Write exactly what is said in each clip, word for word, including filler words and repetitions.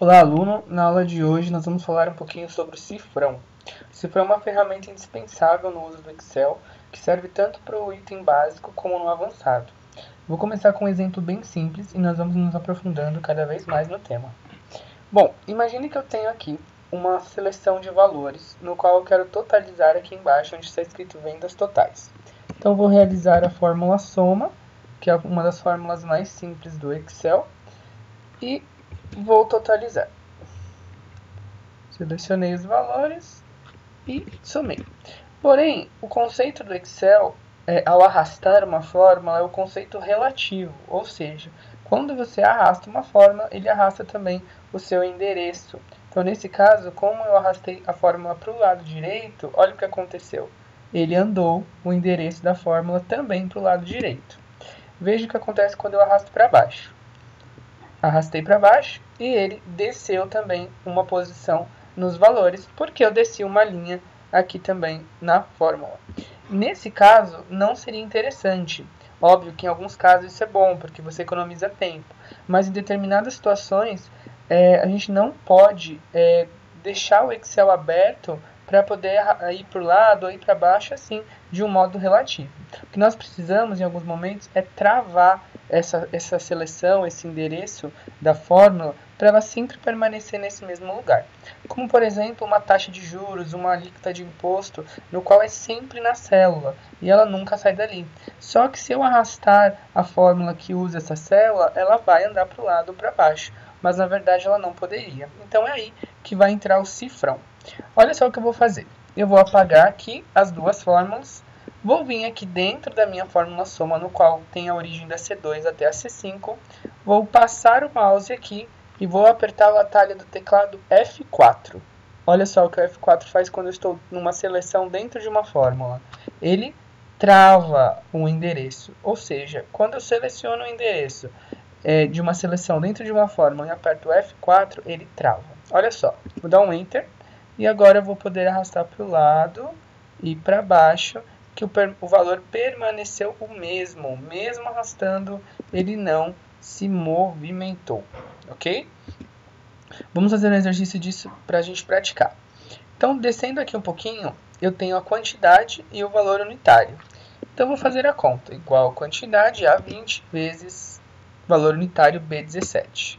Olá, aluno! Na aula de hoje nós vamos falar um pouquinho sobre o Cifrão. O Cifrão é uma ferramenta indispensável no uso do Excel, que serve tanto para o item básico como no avançado. Vou começar com um exemplo bem simples e nós vamos nos aprofundando cada vez mais no tema. Bom, imagine que eu tenho aqui uma seleção de valores, no qual eu quero totalizar aqui embaixo, onde está escrito vendas totais. Então eu vou realizar a fórmula soma, que é uma das fórmulas mais simples do Excel, e vou totalizar. Selecionei os valores e somei. Porém, o conceito do Excel, é, ao arrastar uma fórmula, é o conceito relativo. Ou seja, quando você arrasta uma fórmula, ele arrasta também o seu endereço. Então, nesse caso, como eu arrastei a fórmula para o lado direito, olha o que aconteceu. Ele andou o endereço da fórmula também para o lado direito. Veja o que acontece quando eu arrasto para baixo. Arrastei para baixo e ele desceu também uma posição nos valores, porque eu desci uma linha aqui também na fórmula. Nesse caso, não seria interessante. Óbvio que em alguns casos isso é bom, porque você economiza tempo. Mas em determinadas situações, é, a gente não pode é, deixar o Excel aberto para poder ir para o lado ou ir para baixo, assim, de um modo relativo. O que nós precisamos, em alguns momentos, é travar essa, essa seleção, esse endereço da fórmula, para ela sempre permanecer nesse mesmo lugar. Como, por exemplo, uma taxa de juros, uma alíquota de imposto, no qual é sempre na célula, e ela nunca sai dali. Só que se eu arrastar a fórmula que usa essa célula, ela vai andar para o lado ou para baixo, mas na verdade ela não poderia. Então é aí que vai entrar o Cifrão. Olha só o que eu vou fazer. Eu vou apagar aqui as duas fórmulas, vou vir aqui dentro da minha fórmula soma, no qual tem a origem da C dois até a C cinco, vou passar o mouse aqui e vou apertar o atalho do teclado F quatro. Olha só o que o F quatro faz quando eu estou numa seleção dentro de uma fórmula. Ele trava o endereço, ou seja, quando eu seleciono o endereço é, de uma seleção dentro de uma fórmula e aperto o F quatro, ele trava. Olha só, vou dar um Enter. E agora eu vou poder arrastar para o lado e para baixo, que o, o valor permaneceu o mesmo. Mesmo arrastando, ele não se movimentou, ok? Vamos fazer um exercício disso para a gente praticar. Então, descendo aqui um pouquinho, eu tenho a quantidade e o valor unitário. Então, eu vou fazer a conta. Igual quantidade A vinte vezes valor unitário B dezessete.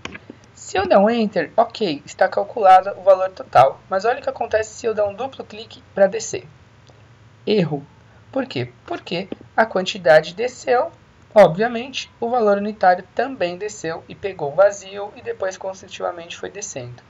Se eu der um Enter, ok, está calculado o valor total. Mas olha o que acontece se eu der um duplo clique para descer. Erro. Por quê? Porque a quantidade desceu, obviamente, o valor unitário também desceu e pegou vazio e depois consecutivamente foi descendo.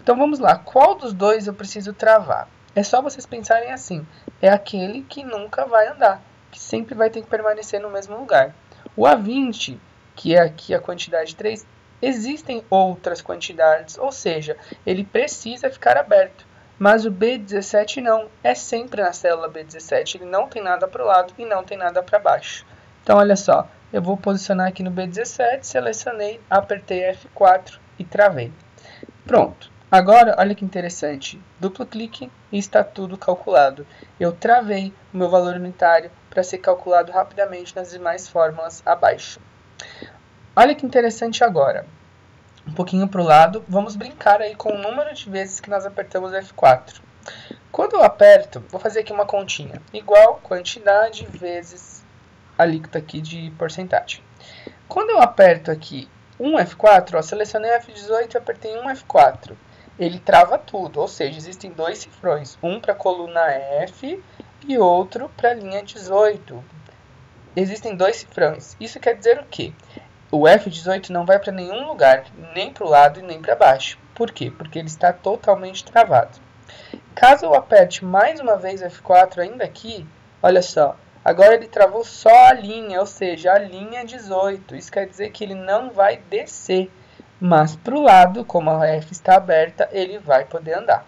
Então vamos lá, qual dos dois eu preciso travar? É só vocês pensarem assim, é aquele que nunca vai andar, que sempre vai ter que permanecer no mesmo lugar. O A vinte, que é aqui a quantidade três, existem outras quantidades, ou seja, ele precisa ficar aberto. Mas o B dezessete não, é sempre na célula B dezessete, ele não tem nada para o lado e não tem nada para baixo. Então, olha só, eu vou posicionar aqui no B dezessete, selecionei, apertei F quatro e travei. Pronto. Agora, olha que interessante, duplo clique e está tudo calculado. Eu travei o meu valor unitário para ser calculado rapidamente nas demais fórmulas abaixo. Olha que interessante agora, um pouquinho para o lado, vamos brincar aí com o número de vezes que nós apertamos F quatro. Quando eu aperto, vou fazer aqui uma continha, igual quantidade vezes a alíquota aqui de porcentagem. Quando eu aperto aqui um F quatro, ó, selecionei F dezoito e apertei um F quatro, ele trava tudo, ou seja, existem dois cifrões, um para a coluna F e outro para a linha dezoito. Existem dois cifrões, isso quer dizer o quê? O F dezoito não vai para nenhum lugar, nem para o lado e nem para baixo. Por quê? Porque ele está totalmente travado. Caso eu aperte mais uma vez F quatro ainda aqui, olha só, agora ele travou só a linha, ou seja, a linha dezoito. Isso quer dizer que ele não vai descer, mas para o lado, como a F está aberta, ele vai poder andar.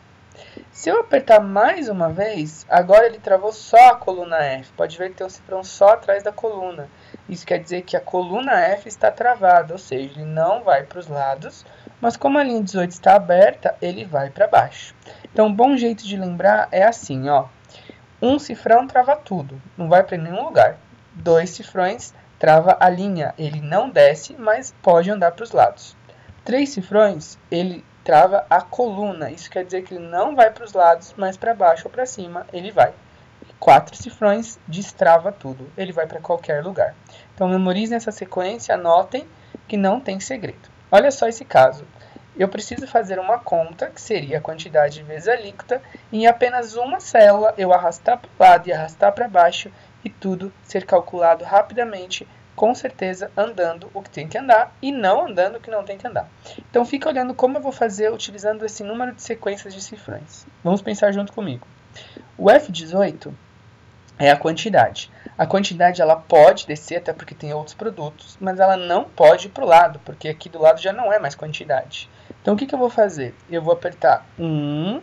Se eu apertar mais uma vez, agora ele travou só a coluna F. Pode ver que tem um cifrão só atrás da coluna. Isso quer dizer que a coluna F está travada, ou seja, ele não vai para os lados, mas como a linha dezoito está aberta, ele vai para baixo. Então, um bom jeito de lembrar é assim, ó. Um cifrão trava tudo, não vai para nenhum lugar. Dois cifrões trava a linha, ele não desce, mas pode andar para os lados. Três cifrões, ele trava a coluna. Isso quer dizer que ele não vai para os lados, mas para baixo ou para cima ele vai. Quatro cifrões destrava tudo. Ele vai para qualquer lugar. Então, memorizem essa sequência, anotem que não tem segredo. Olha só esse caso. Eu preciso fazer uma conta, que seria a quantidade vezes a alíquota, e em apenas uma célula eu arrastar para o lado e arrastar para baixo, e tudo ser calculado rapidamente, com certeza andando o que tem que andar, e não andando o que não tem que andar. Então, fica olhando como eu vou fazer utilizando esse número de sequências de cifrões. Vamos pensar junto comigo. O F dezoito... é a quantidade. A quantidade ela pode descer, até porque tem outros produtos, mas ela não pode ir para o lado, porque aqui do lado já não é mais quantidade. Então, o que, que eu vou fazer? Eu vou apertar um,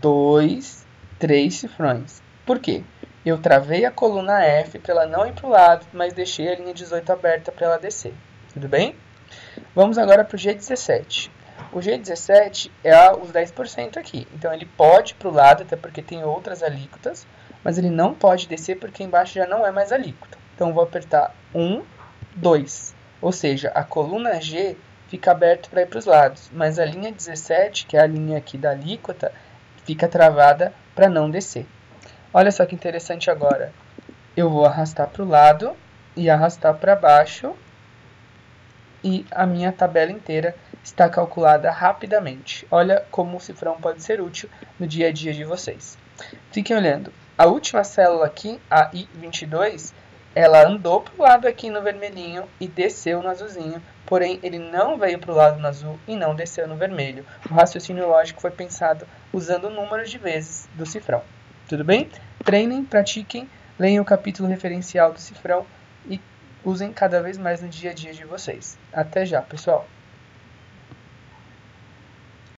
dois, três cifrões. Por quê? Eu travei a coluna F para ela não ir para o lado, mas deixei a linha dezoito aberta para ela descer. Tudo bem? Vamos agora para o G dezessete. O G dezessete é os dez por cento aqui. Então, ele pode ir para o lado, até porque tem outras alíquotas, mas ele não pode descer porque embaixo já não é mais alíquota. Então, vou apertar um, dois. Ou seja, a coluna G fica aberta para ir para os lados, mas a linha dezessete, que é a linha aqui da alíquota, fica travada para não descer. Olha só que interessante agora. Eu vou arrastar para o lado e arrastar para baixo, e a minha tabela inteira está calculada rapidamente. Olha como o cifrão pode ser útil no dia a dia de vocês. Fiquem olhando. A última célula aqui, a I vinte e dois, ela andou para o lado aqui no vermelhinho e desceu no azulzinho, porém ele não veio para o lado no azul e não desceu no vermelho. O raciocínio lógico foi pensado usando o número de vezes do cifrão. Tudo bem? Treinem, pratiquem, leiam o capítulo referencial do cifrão e usem cada vez mais no dia a dia de vocês. Até já, pessoal!